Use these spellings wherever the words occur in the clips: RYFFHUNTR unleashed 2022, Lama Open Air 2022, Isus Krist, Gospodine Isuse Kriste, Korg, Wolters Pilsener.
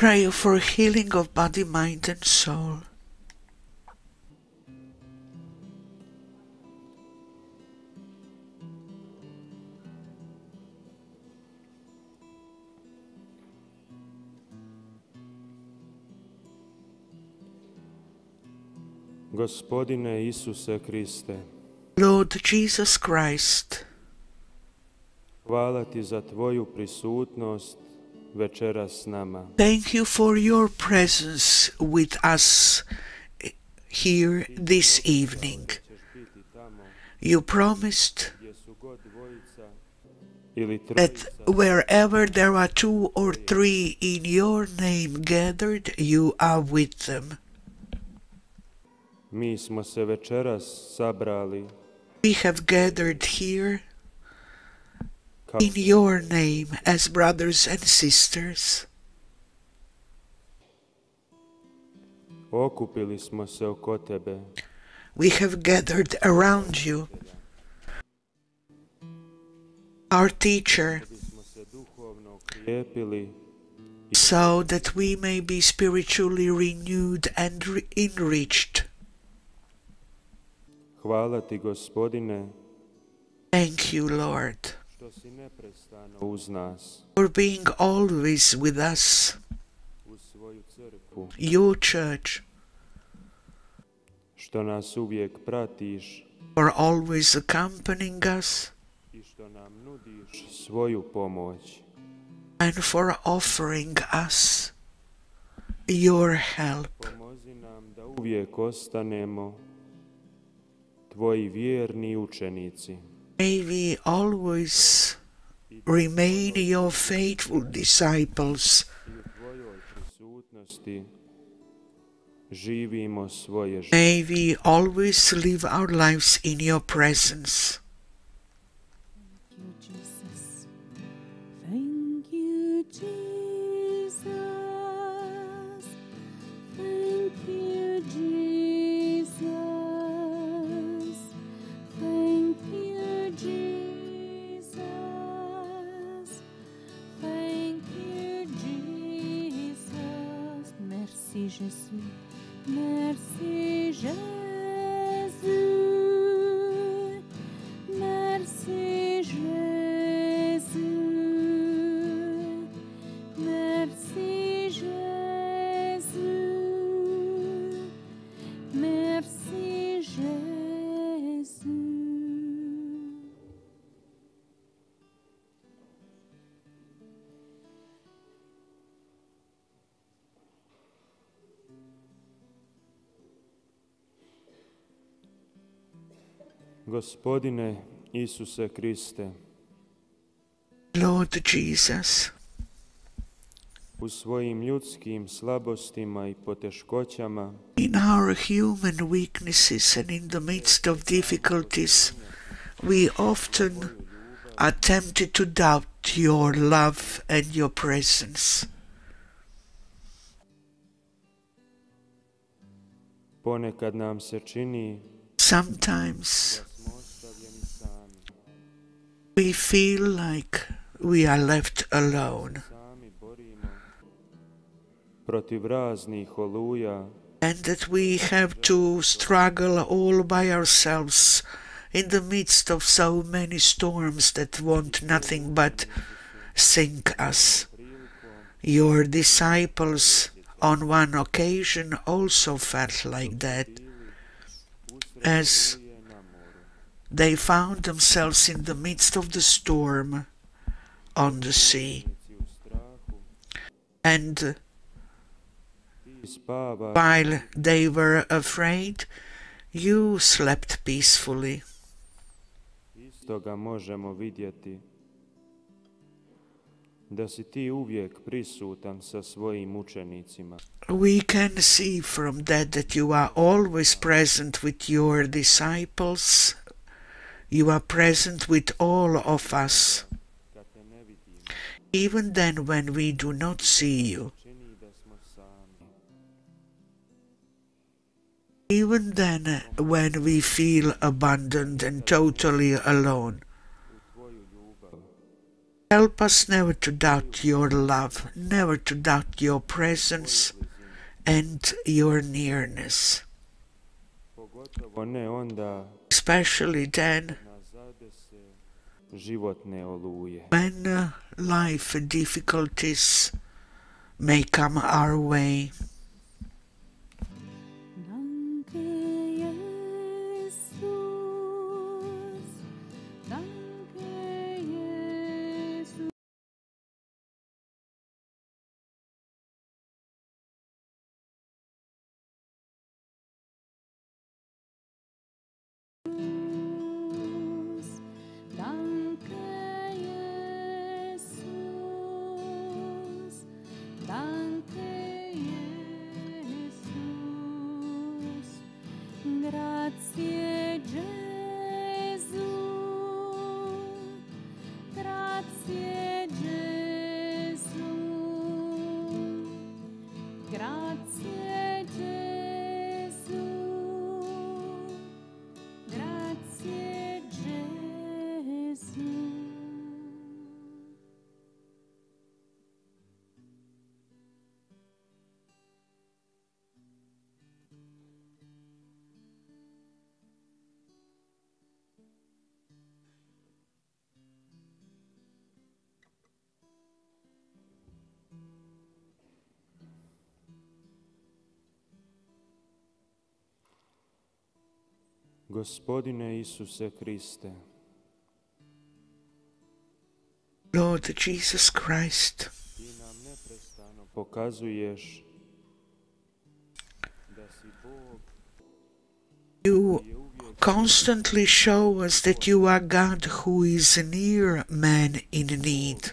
Pray for healing of body, mind and soul. Gospodine Isuse Kriste, Lord Jesus Christ, hvala ti za tvoju prisutnost večeras s nama. Thank you for your presence with us here this evening. You promised that wherever there are two or three in your name gathered, you are with them. Mi smo se večeras sabrali. We have gathered here in your name, as brothers and sisters. Okupili smo se oko tebe. We have gathered around you, our teacher, so that we may be spiritually renewed and enriched. Hvala ti, Gospodine. Thank you, Lord, for being always with us, your church, for always accompanying us, and for offering us your help. May we always remain your faithful disciples. May we always live our lives in your presence. Thank you, Jesus. Thank you, Jesus. Merci Jésus, merci Jésus, merci Jésus, merci Jésus. Gospodine Isuse Kriste, Lord Jesus, u svojim ljudskim slabostima I poteškoćama, in our human weaknesses and in the midst of difficulties, we often are tempted to doubt your love and your presence. Ponekad nam se čini, sometimes we feel like we are left alone, and that we have to struggle all by ourselves in the midst of so many storms that want nothing but sink us. Your disciples on one occasion also felt like that, as they found themselves in the midst of the storm on the sea. And while they were afraid, you slept peacefully. da si ti uvijek prisutan sa svojim učenicima. We can see from that that you are always present with your disciples. You are present with all of us. Even then when we do not see you. Even then when we feel abandoned and totally alone. Help us never to doubt your love, never to doubt your presence and your nearness. Especially then when life difficulties may come our way. Gospodine Isuse Kriste. Lord Jesus Christ. You constantly show us that you are God who is near man in need.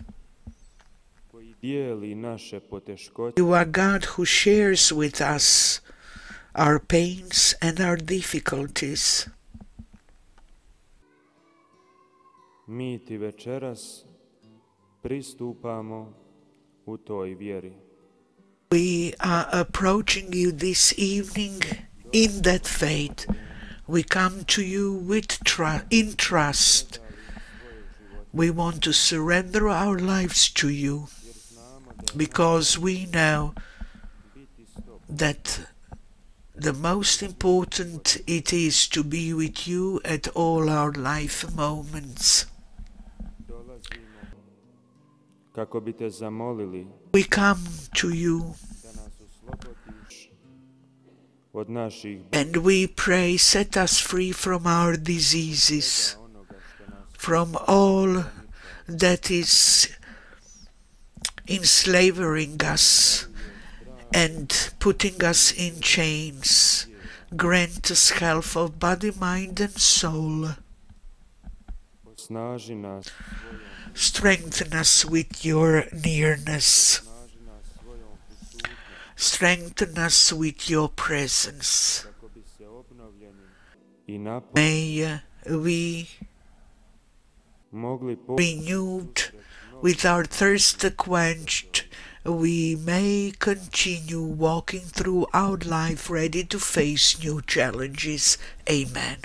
You are God who shares with us our pains and our difficulties. Mi ti večeras pristupamo u toj vjeri. We are approaching you this evening in that faith. We come to you with trust. We want to surrender our lives to you because we know that the most important it is to be with you at all our life moments. We come to you and we pray, set us free from our diseases, from all that is enslaving us and putting us in chains. Grant us health of body, mind and soul. Strengthen us with your nearness. Strengthen us with your presence. May we be renewed with our thirst quenched. We may continue walking through our life ready to face new challenges. Amen.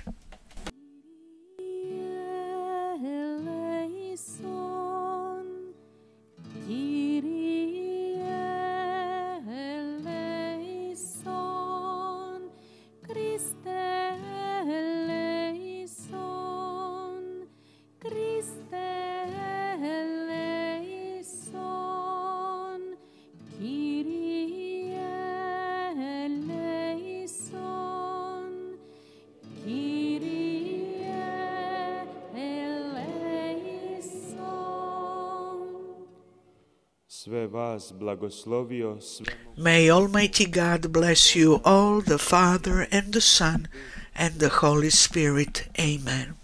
May Almighty God bless you all, the Father and the Son and the Holy Spirit. Amen.